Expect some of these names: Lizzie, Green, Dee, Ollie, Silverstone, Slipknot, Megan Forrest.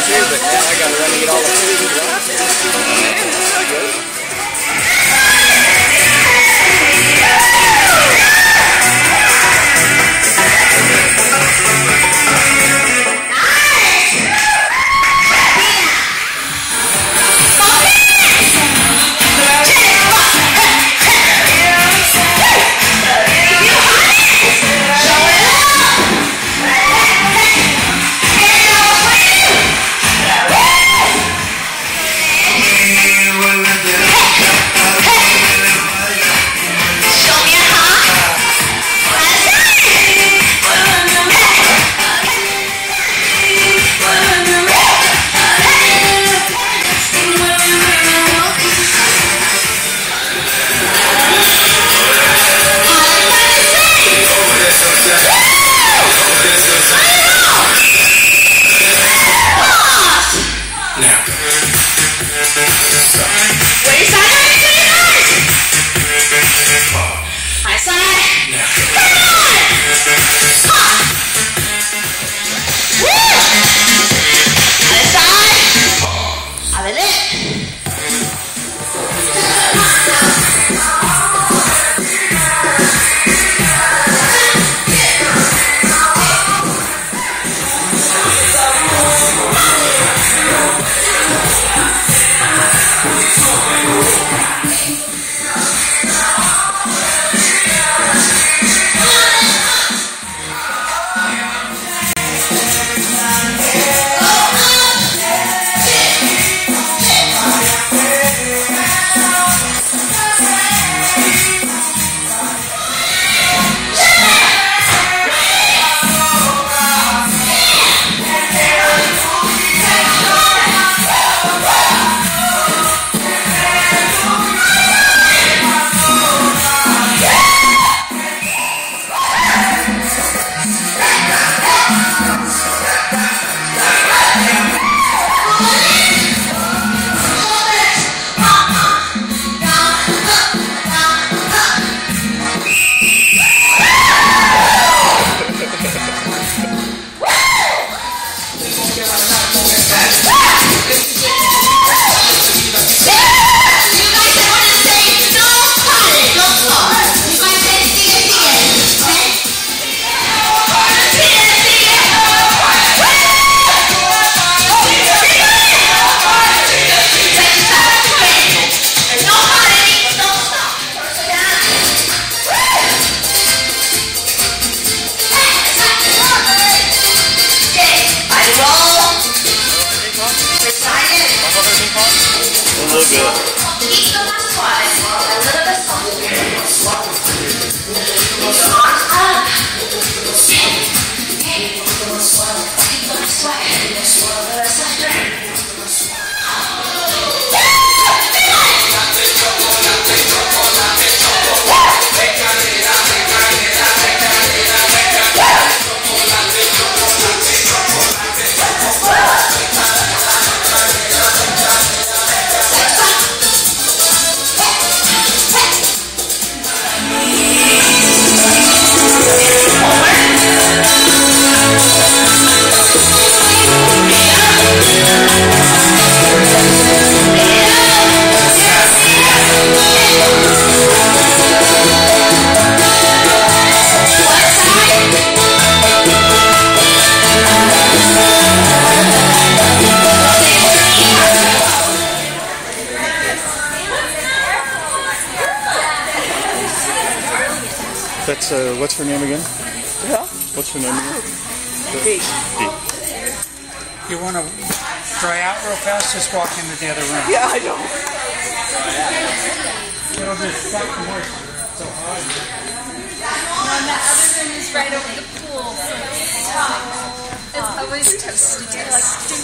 that too, but now I gotta run and get all the food and drop it. It's so good. That's, what's her name again? Yeah. What's her name again? Dee. Dee. You want to dry out real fast? Just walk into the other room. Yeah, I don't. It'll just suck more. So hard. And the other room is right over the pool. So it's always toasty.